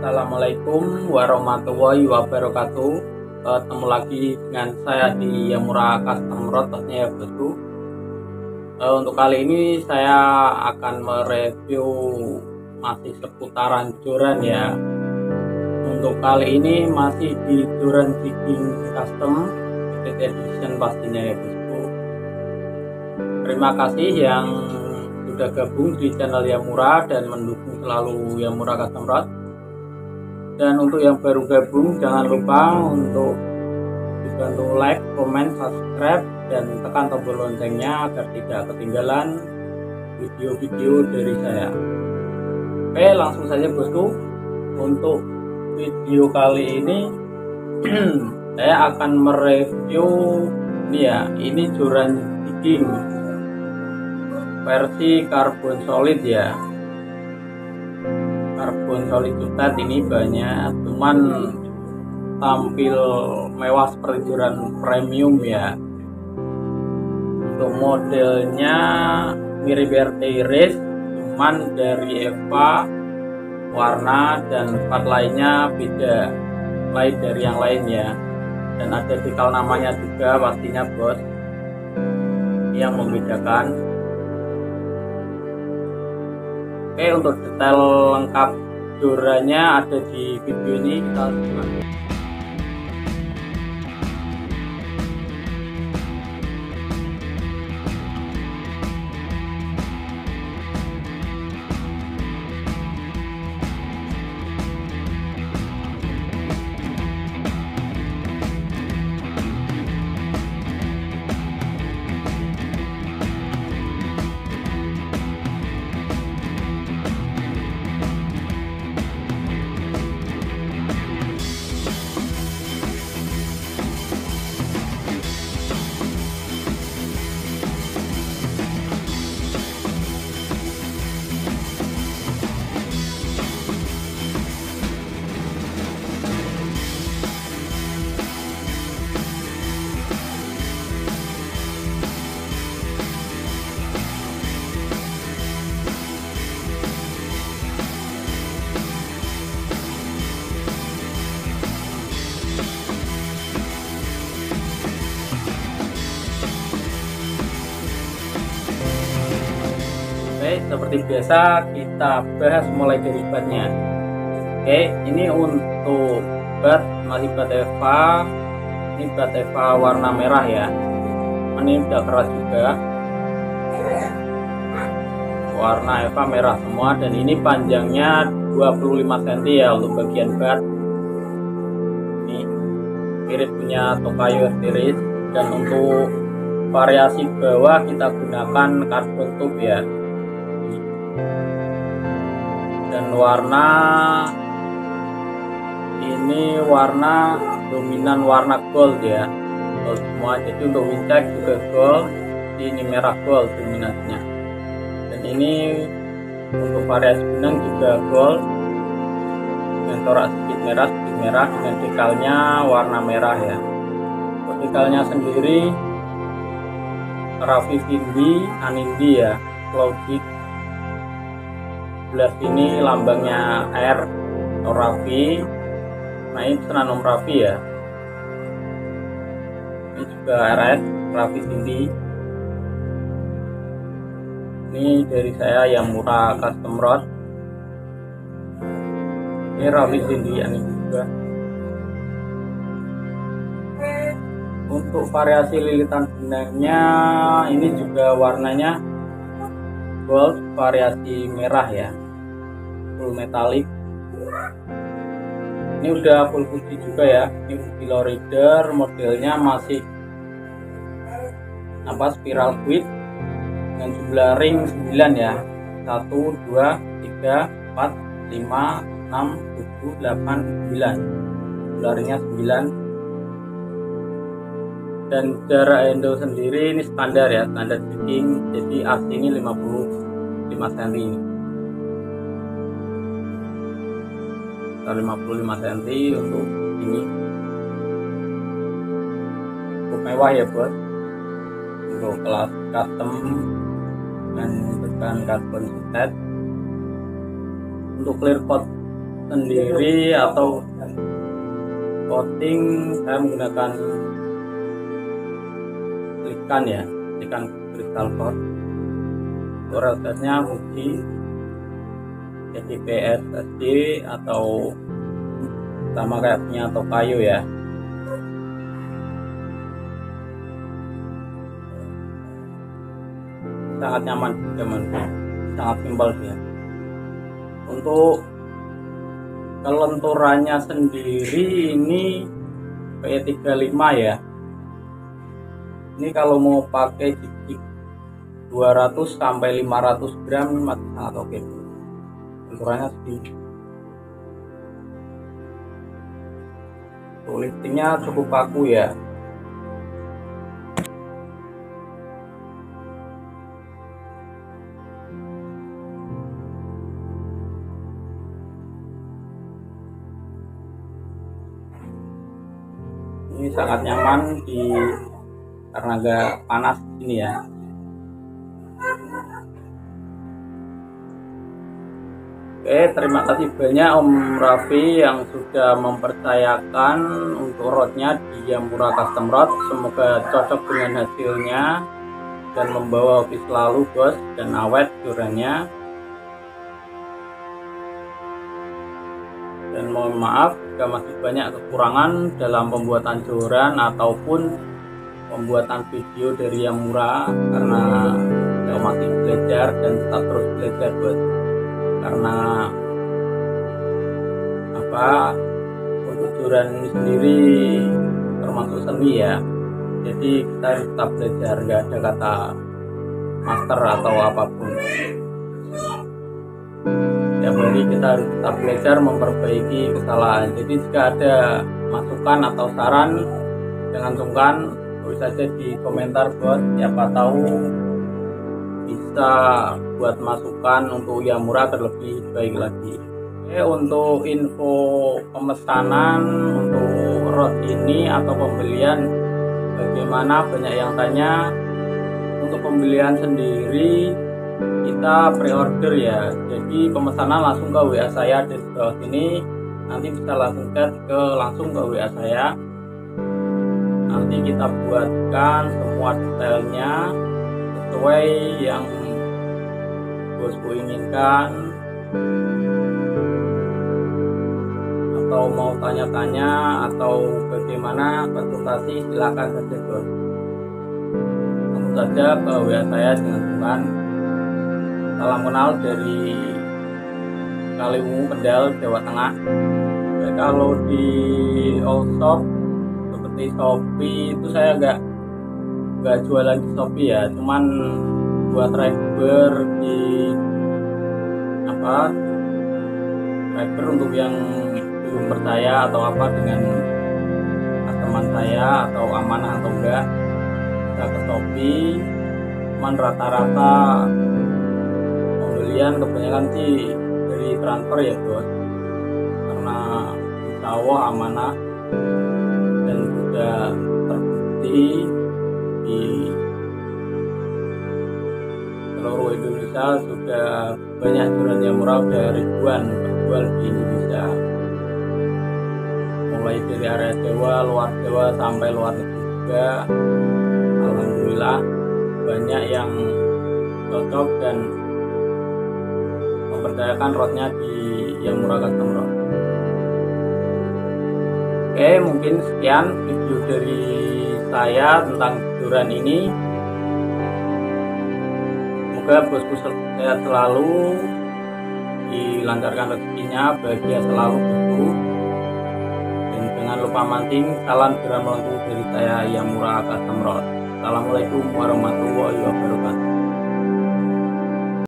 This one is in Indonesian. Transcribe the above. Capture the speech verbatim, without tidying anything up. Assalamualaikum warahmatullahi wabarakatuh. Ketemu lagi dengan saya di Yamura Custom Road, ya bosku. Untuk kali ini saya akan mereview masih seputaran joran ya. Untuk kali ini masih di joran G T Custom G T edition pastinya ya bosku. Terima kasih yang sudah gabung di channel Yamura dan mendukung selalu Yamura Custom Road. Dan untuk yang baru gabung, jangan lupa untuk dibantu like, komen, subscribe, dan tekan tombol loncengnya agar tidak ketinggalan video-video dari saya. Oke, langsung saja bosku. Untuk video kali ini saya akan mereview ini ya, ini joran digging versi karbon solid ya. Karbon solid jutat ini banyak, cuman tampil mewah seperti joran premium ya. Untuk modelnya mirip R T race, cuman dari EVA warna dan part lainnya beda lain dari yang lain ya, dan ada decal namanya juga pastinya bos yang membedakan. Oke, untuk detail lengkap jorannya ada di video ini, kita simak. Seperti biasa kita bahas mulai dari batnya. Oke, ini untuk bat masih bat EVA, ini bat EVA warna merah ya. Ini udah keras juga, warna EVA merah semua, dan ini panjangnya dua puluh lima sentimeter ya untuk bagian bat. Ini mirip punya Tokayo series, dan untuk variasi bawah kita gunakan karbon tube ya. Dan warna ini warna dominan warna gold ya, gold semua. Jadi untuk Wintech juga gold, ini merah gold dominannya. Dan ini untuk variasi benang juga gold, dengan corak sedikit merah, sedikit merah, dengan dekalnya warna merah ya. Untuk dekalnya sendiri Rafhy Indi, Anindi ya, logik. Belas ini lambangnya R atau Rafhy, nah ini pesanan Om Rafhy ya. Ini juga R S Rafhy Cindy. Ini dari saya yang murah custom road. Ini Rafhy Cindy yang ini juga. Untuk variasi lilitan benangnya ini juga warnanya gold variasi merah ya, full metalik. Ini udah full putih juga ya. Ini pillow reader, modelnya masih apa spiral grid dengan jumlah ring sembilan ya, satu dua tiga empat lima enam tujuh delapan sembilan, jumlahnya sembilan. Dan jarak handle sendiri ini standar ya, standar digging, jadi A C ini lima puluh lima sentimeter, lima puluh lima sentimeter untuk ini. Cukup mewah ya buat untuk kelas custom dan berbahan karbon set. Untuk clear coat sendiri atau coating saya menggunakan ikan ya, ikan kristal pot. Prosesnya uji G T S D atau sama kayak punya Tokayo ya. Sangat nyaman, teman, sangat simpel ya. Untuk kelenturannya sendiri ini P tiga puluh lima ya. Ini kalau mau pakai gigi dua ratus sampai lima ratus gram masih sangat oke. Lenturannya sedikit. Liftingnya cukup kaku ya. Ini sangat nyaman di karena agak panas ini ya. Oke, terima kasih banyak Om Rafhy yang sudah mempercayakan untuk rodnya di Yamura Custom Rod. Semoga cocok dengan hasilnya dan membawa hobi selalu bos dan awet duranya. Dan mohon maaf jika masih banyak kekurangan dalam pembuatan joran ataupun pembuatan video dari Yamura, karena saya masih belajar dan tetap terus belajar buat, karena apa, untuk joran ini sendiri termasuk seni ya, jadi kita harus tetap belajar, nggak ada kata master atau apapun. Ya, berarti kita harus tetap belajar memperbaiki kesalahan. Jadi jika ada masukan atau saran, jangan sungkan, tulis saja di komentar buat, siapa tahu bisa buat masukan untuk Yamura terlebih baik lagi. Oke, untuk info pemesanan untuk rod ini atau pembelian, bagaimana banyak yang tanya. Untuk pembelian sendiri kita pre-order ya, jadi pemesanan langsung ke W A saya di bawah sini, nanti bisa langsung chat ke langsung ke W A saya, nanti kita buatkan semua detailnya sesuai yang bosku inginkan. Atau mau tanya-tanya atau bagaimana konsultasi, silakan saja bos, langsung saja ke W A saya dengan sungkan. Salam kenal dari Kaliung Pendel, Jawa Tengah. Ya, kalau di all shop seperti Shopee itu saya nggak nggak jual lagi Shopee ya, cuman buat rider di apa rider untuk yang belum percaya atau apa dengan teman saya atau amanah atau enggak, kita ke Shopee. Cuman rata-rata pembelian kebanyakan sih dari transfer ya bos, karena insya Allah amanah dan sudah terbukti di seluruh Indonesia. Sudah banyak joran Yamura, sudah ribuan terjual di Indonesia, mulai dari area Jawa, luar Jawa sampai luar negeri juga. Alhamdulillah banyak yang cocok dan mempercayakan rodnya di Yamura Custom Rod. Oke, mungkin sekian video dari saya tentang joran ini. Semoga bosku sehat selalu, dilancarkan rezekinya, bahagia selalu bosku. Dan jangan lupa mancing. Salam joran melengkung dari saya Yamura Custom Rod. Assalamualaikum warahmatullahi wabarakatuh.